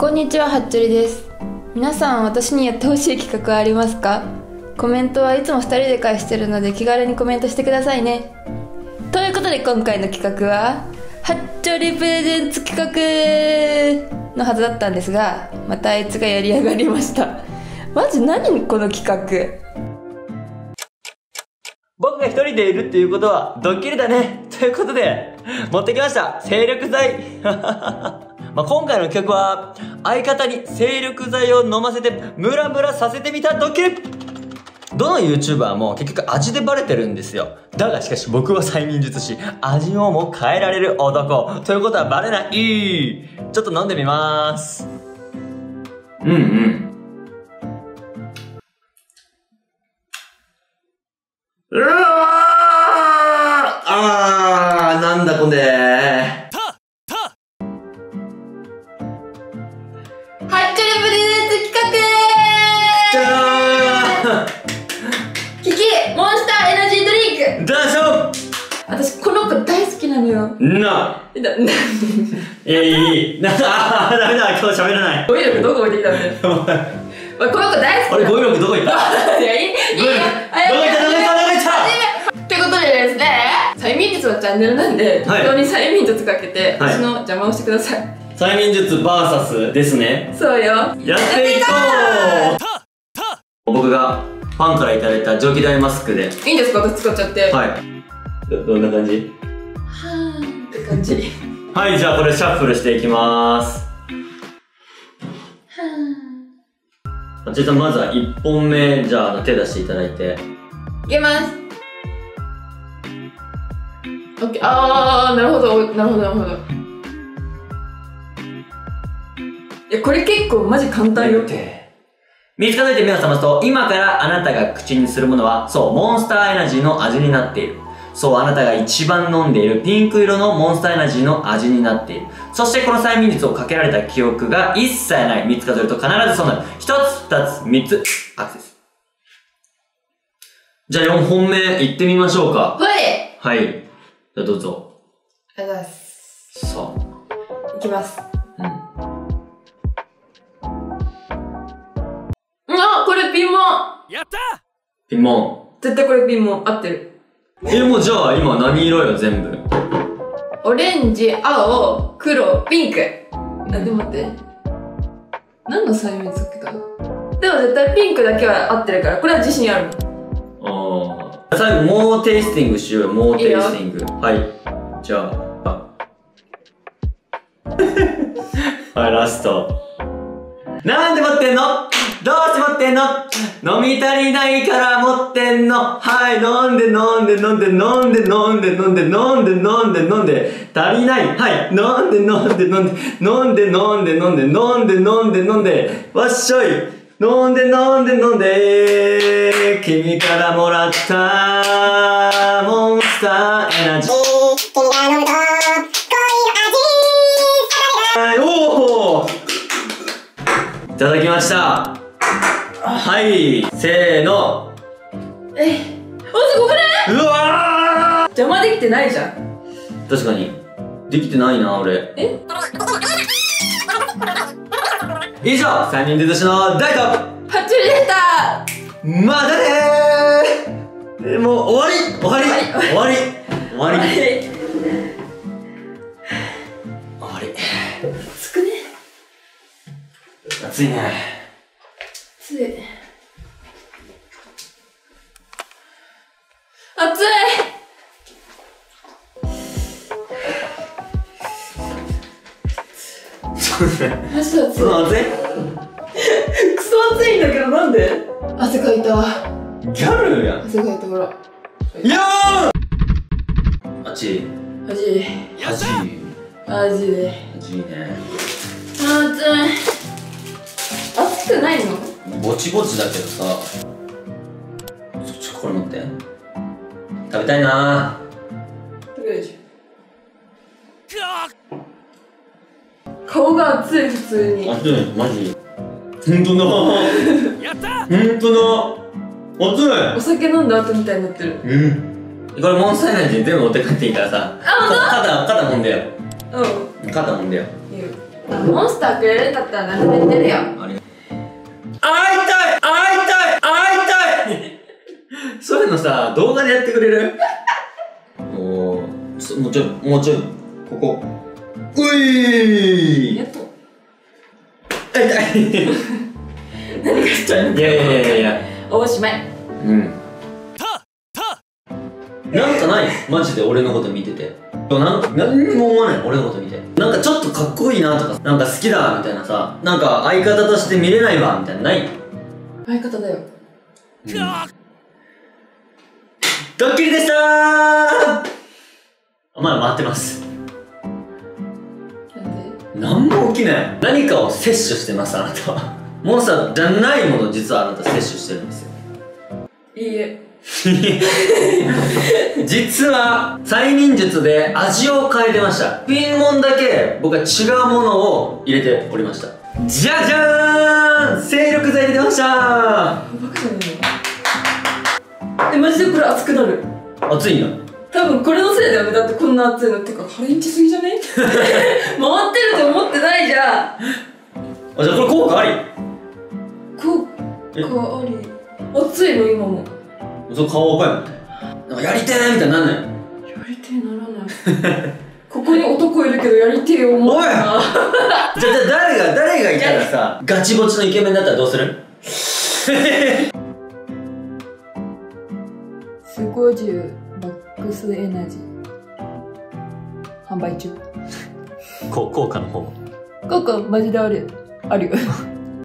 こんにちは、はっちょりです。皆さん、私にやってほしい企画はありますか？コメントはいつも2人で返してるので気軽にコメントしてくださいね。ということで、今回の企画ははっちょりプレゼンツ企画のはずだったんですが、またあいつがやり上がりました。マジ何この企画。僕が一人でいるっていうことはドッキリだねということで持ってきました、精力剤。まあ今回の企画は相方に精力剤を飲ませてムラムラさせてみたドッキリ。どの YouTuber も結局味でバレてるんですよ。だがしかし僕は催眠術師、味をも変えられる男ということはバレない。ちょっと飲んでみます。うんうん、うわー、あー、なんだこれ。はっちょりプレゼンツ企画。じゃーん、キキモンスターエナジードリンクダンション。私この子大好きなのよな。いやいいなあ、ダメだ、今日喋らない。語彙力どこ置いてきたんだよ。この子大好きなの。俺語彙力どこ行った？いやいい、どこ行ったの？催眠術のチャンネルなんで、適当に催眠術かけて、私の邪魔をしてください。催眠術 VS ですね。そうよ、やっていこう。僕がファンからいただいた蒸気大マスクでいいんですか？私使っちゃって。はい、どんな感じ？はーって感じ。はい、じゃあこれシャッフルしていきまーす。はー、ちょっとまずは1本目、じゃあ手出していただいていきます。あー、なるほどなるほどなるほど。いや、これ結構マジ簡単よ。見つかって目を覚ますと、今からあなたが口にするものは、そう、モンスターエナジーの味になっている。そう、あなたが一番飲んでいるピンク色のモンスターエナジーの味になっている。そしてこの催眠術をかけられた記憶が一切ない。見つかると必ずそうなる。一つ、二つ、三つ、アクセス。じゃあ4本目いってみましょうか。はいはい、じゃあどうぞ。ありがとうございます。さあ、いきます。うん、あ、これピンモン。やった、ピンモン。絶対これピンモン合ってる。もうじゃあ今何色よ？全部オレンジ、青、黒、ピンク。あ、でも待って、何の催眠つけた？でも絶対ピンクだけは合ってるから、これは自信ある。ああ、最後、もうテイスティングしようよ、もうテイスティング。はい、じゃあ。はい、ラスト。なんで持ってんの？どうして持ってんの？飲み足りないから持ってんの。はい、飲んで飲んで飲んで飲んで飲んで飲んで飲んで飲んで飲んで足りない。はい、飲んで飲んで飲んで飲んで飲んで飲んで飲んで飲んで飲んでわっしょい、飲んで飲んで飲んで、君からもらったモンスターエナジー。君が飲むと恋の味。おー、いただきました。はい、せーの。え、すごくない？うわー、邪魔できてないじゃん。確かにできてないな、俺。え、以上、催眠術師の大とはっちょりでした。またねー。もう終わり終わり終わり終わり終わり。暑くね？暑いね。暑い暑い。マジで暑い。クソ暑いんだけど、なんで？汗かいた。ギャルやん。汗かいた、ほら。よー。味。味。味。味で。味ね。あ、暑い。暑くないの？ぼちぼちだけどさ。ちょ、これ持って。食べたいな。食べるじゃん。顔が熱い、普通に熱い、マジ。ほんとだほんとだ、熱い。お酒飲んだ後みたいになってる。うん、これモンスターエナジー全部持って帰っていいからさ。あ、肩もんだよ。うん、肩もんだよ。いいよ。モンスターくれるんだったら何で寝るよ。会いたい会いたい会いたいそういうのさ、動画でやってくれるもうちょいここういーやっと会いたい何かしちゃうんだよ。いやおしまい。うんなんかないマジで俺のこと見てて何も思わない俺のこと見てなんかちょっとかっこいいなとかなんか好きだみたいなさなんか相方として見れないわみたいなない相方だよ、うん、ドッキリでしたーまだ回ってますなんで何も起きない何かを摂取してますあなたはモンスターじゃないもの実はあなた摂取してるんですよいいえ実は催眠術で味を変えてましたピンモンだけ僕は違うものを入れておりましたじゃじゃーん精力剤入れてましたバカじゃないマジでこれ熱くなる熱いな多分これのせいだよねだってこんな熱いのってかハレンチすぎじゃね回ってると思ってないじゃんあじゃあこれ効果あり効果あり熱いの今もその顔赤いもんなんかやりてーみたいになんないやりてーならないここに男いるけどやりてー思うなじゃあ誰がいたらさガチゴチのイケメンになったらどうする50マックスエナジー販売中効果の方効果マジであるよ